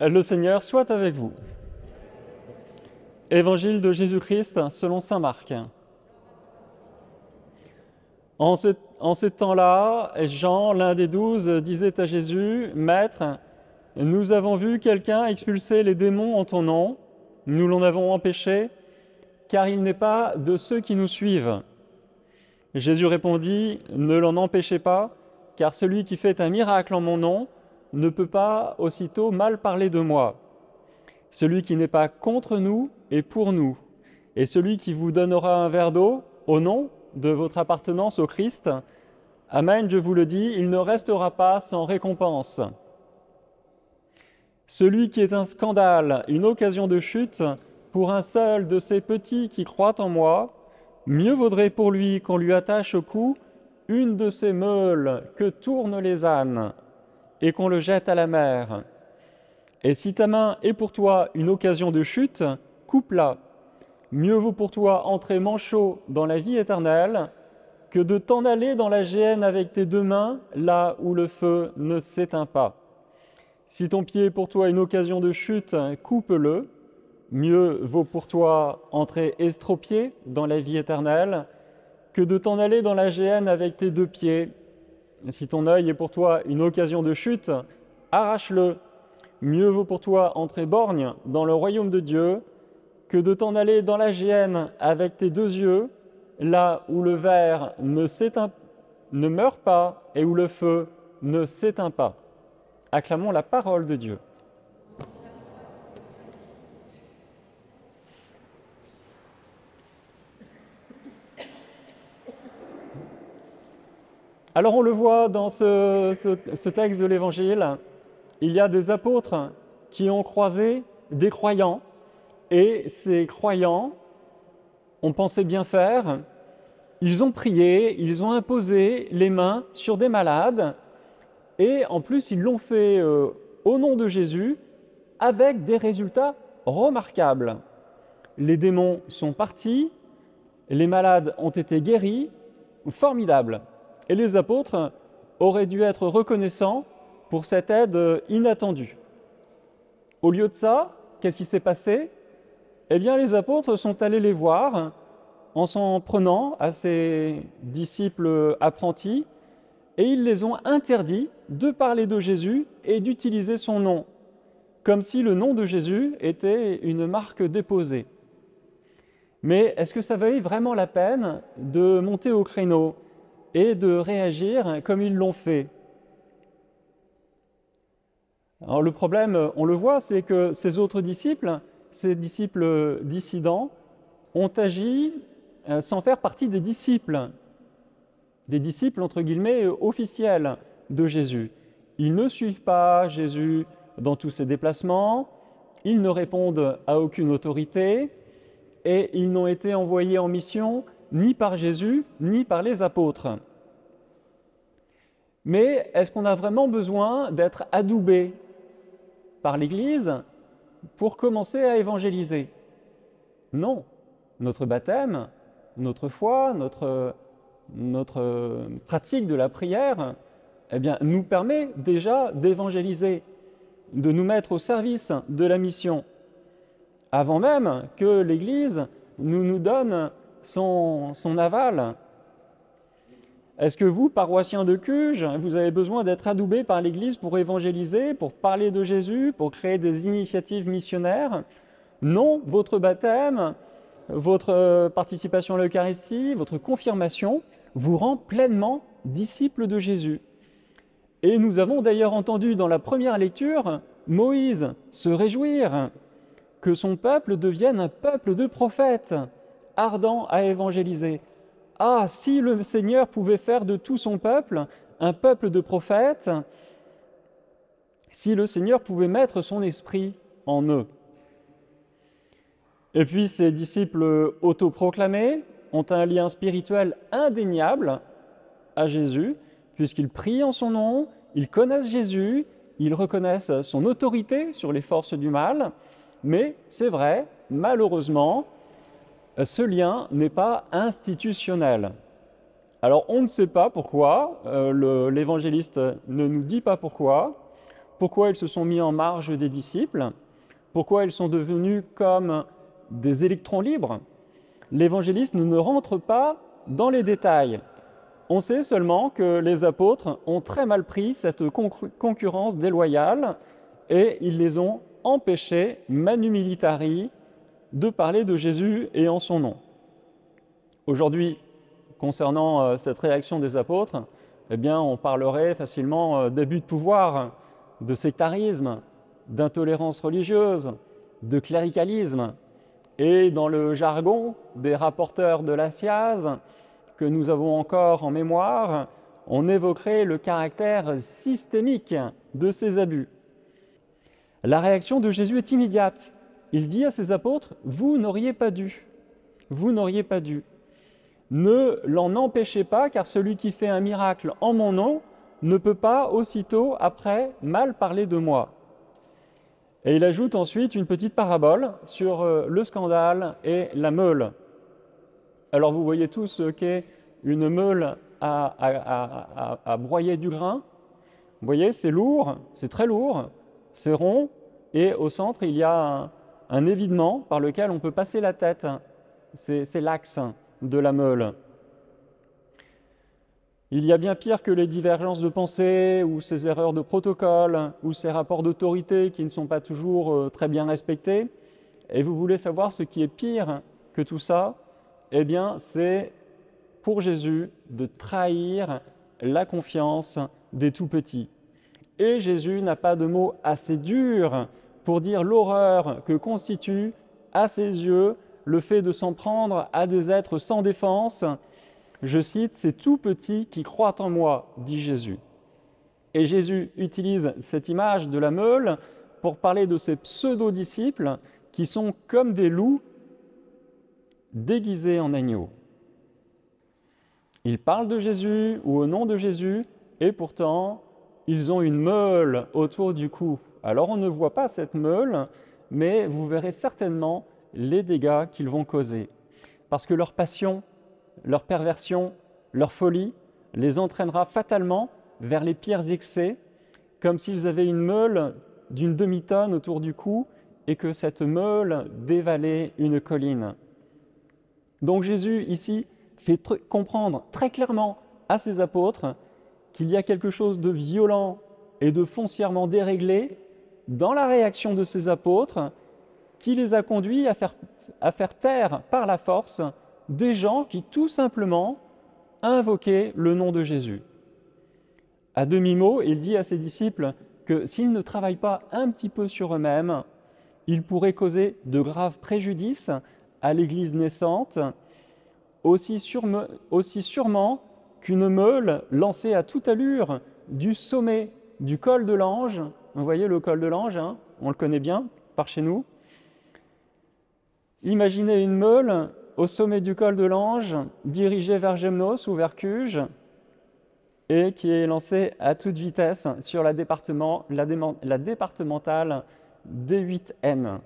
Le Seigneur soit avec vous. Évangile de Jésus-Christ selon saint Marc. En ces temps-là, Jean, l'un des 12, disait à Jésus, « Maître, nous avons vu quelqu'un expulser les démons en ton nom, nous l'en avons empêché, car il n'est pas de ceux qui nous suivent. » Jésus répondit, « Ne l'en empêchez pas, car celui qui fait un miracle en mon nom ne peut pas aussitôt mal parler de moi. Celui qui n'est pas contre nous est pour nous, et celui qui vous donnera un verre d'eau au nom de votre appartenance au Christ, amen, je vous le dis, il ne restera pas sans récompense. Celui qui est un scandale, une occasion de chute, pour un seul de ces petits qui croient en moi, mieux vaudrait pour lui qu'on lui attache au cou une de ces meules que tournent les ânes, et qu'on le jette à la mer. Et si ta main est pour toi une occasion de chute, coupe-la. Mieux vaut pour toi entrer manchot dans la vie éternelle que de t'en aller dans la géhenne avec tes deux mains, là où le feu ne s'éteint pas. Si ton pied est pour toi une occasion de chute, coupe-le. Mieux vaut pour toi entrer estropié dans la vie éternelle que de t'en aller dans la géhenne avec tes deux pieds. Si ton œil est pour toi une occasion de chute, arrache-le. Mieux vaut pour toi entrer borgne dans le royaume de Dieu que de t'en aller dans la géhenne avec tes deux yeux, là où le ver ne meurt pas et où le feu ne s'éteint pas. Acclamons la parole de Dieu. Alors on le voit dans ce texte de l'Évangile, il y a des apôtres qui ont croisé des croyants, et ces croyants ont pensé bien faire, ils ont prié, ils ont imposé les mains sur des malades, et en plus ils l'ont fait au nom de Jésus, avec des résultats remarquables. Les démons sont partis, les malades ont été guéris, formidable. Et les apôtres auraient dû être reconnaissants pour cette aide inattendue. Au lieu de ça, qu'est-ce qui s'est passé? Eh bien, les apôtres sont allés les voir en s'en prenant à ces disciples apprentis et ils les ont interdits de parler de Jésus et d'utiliser son nom, comme si le nom de Jésus était une marque déposée. Mais est-ce que ça valait vraiment la peine de monter au créneau et de réagir comme ils l'ont fait? Alors le problème, on le voit, c'est que ces autres disciples, ces disciples dissidents, ont agi sans faire partie des disciples entre guillemets officiels de Jésus. Ils ne suivent pas Jésus dans tous ses déplacements, ils ne répondent à aucune autorité et ils n'ont été envoyés en mission ni par Jésus, ni par les apôtres. Mais est-ce qu'on a vraiment besoin d'être adoubé par l'Église pour commencer à évangéliser? Non. Notre baptême, notre foi, notre pratique de la prière, eh bien, nous permet déjà d'évangéliser, de nous mettre au service de la mission, avant même que l'Église nous donne son aval. Est-ce que vous, paroissiens de Cuges, vous avez besoin d'être adoubés par l'Église pour évangéliser, pour parler de Jésus, pour créer des initiatives missionnaires? Non, votre baptême, votre participation à l'Eucharistie, votre confirmation vous rend pleinement disciples de Jésus. Et nous avons d'ailleurs entendu dans la première lecture Moïse se réjouir que son peuple devienne un peuple de prophètes, ardent à évangéliser. Ah, si le Seigneur pouvait faire de tout son peuple de prophètes, si le Seigneur pouvait mettre son esprit en eux. Et puis ces disciples autoproclamés ont un lien spirituel indéniable à Jésus, puisqu'ils prient en son nom, ils connaissent Jésus, ils reconnaissent son autorité sur les forces du mal, mais c'est vrai, malheureusement, ce lien n'est pas institutionnel. Alors on ne sait pas pourquoi, l'évangéliste ne nous dit pas pourquoi, pourquoi ils se sont mis en marge des disciples, pourquoi ils sont devenus comme des électrons libres. L'évangéliste ne rentre pas dans les détails. On sait seulement que les apôtres ont très mal pris cette concurrence déloyale et ils les ont empêchés, manu militari, de parler de Jésus et en son nom. Aujourd'hui, concernant cette réaction des apôtres, eh bien, on parlerait facilement d'abus de pouvoir, de sectarisme, d'intolérance religieuse, de cléricalisme. Et dans le jargon des rapporteurs de la CIASE, que nous avons encore en mémoire, on évoquerait le caractère systémique de ces abus. La réaction de Jésus est immédiate. Il dit à ses apôtres « Vous n'auriez pas dû, vous n'auriez pas dû. Ne l'en empêchez pas, car celui qui fait un miracle en mon nom ne peut pas aussitôt après mal parler de moi. » Et il ajoute ensuite une petite parabole sur le scandale et la meule. Alors vous voyez tous ce qu'est une meule à broyer du grain. Vous voyez, c'est lourd, c'est très lourd, c'est rond, et au centre il y a un évidement par lequel on peut passer la tête. C'est l'axe de la meule. Il y a bien pire que les divergences de pensée ou ces erreurs de protocole ou ces rapports d'autorité qui ne sont pas toujours très bien respectés. Et vous voulez savoir ce qui est pire que tout ça? Eh bien, c'est pour Jésus de trahir la confiance des tout-petits. Et Jésus n'a pas de mots assez durs pour dire l'horreur que constitue à ses yeux le fait de s'en prendre à des êtres sans défense. Je cite, « C'est tout petit qui croit en moi », dit Jésus. Et Jésus utilise cette image de la meule pour parler de ses pseudo-disciples qui sont comme des loups déguisés en agneaux. Ils parlent de Jésus ou au nom de Jésus et pourtant ils ont une meule autour du cou. Alors on ne voit pas cette meule, mais vous verrez certainement les dégâts qu'ils vont causer. Parce que leur passion, leur perversion, leur folie les entraînera fatalement vers les pires excès, comme s'ils avaient une meule d'une demi-tonne autour du cou et que cette meule dévalait une colline. Donc Jésus, ici, fait comprendre très clairement à ses apôtres qu'il y a quelque chose de violent et de foncièrement déréglé dans la réaction de ses apôtres qui les a conduits à faire taire par la force des gens qui, tout simplement, invoquaient le nom de Jésus. À demi-mot, il dit à ses disciples que s'ils ne travaillent pas un petit peu sur eux-mêmes, ils pourraient causer de graves préjudices à l'Église naissante, aussi sûrement qu'une meule lancée à toute allure du sommet du col de l'ange. Vous voyez le col de l'ange, hein, on le connaît bien par chez nous. Imaginez une meule au sommet du col de l'ange, dirigée vers Gémenos ou vers Cuges, et qui est lancée à toute vitesse sur la départementale D8N.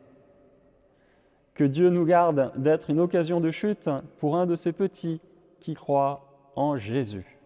Que Dieu nous garde d'être une occasion de chute pour un de ces petits qui croient en Jésus.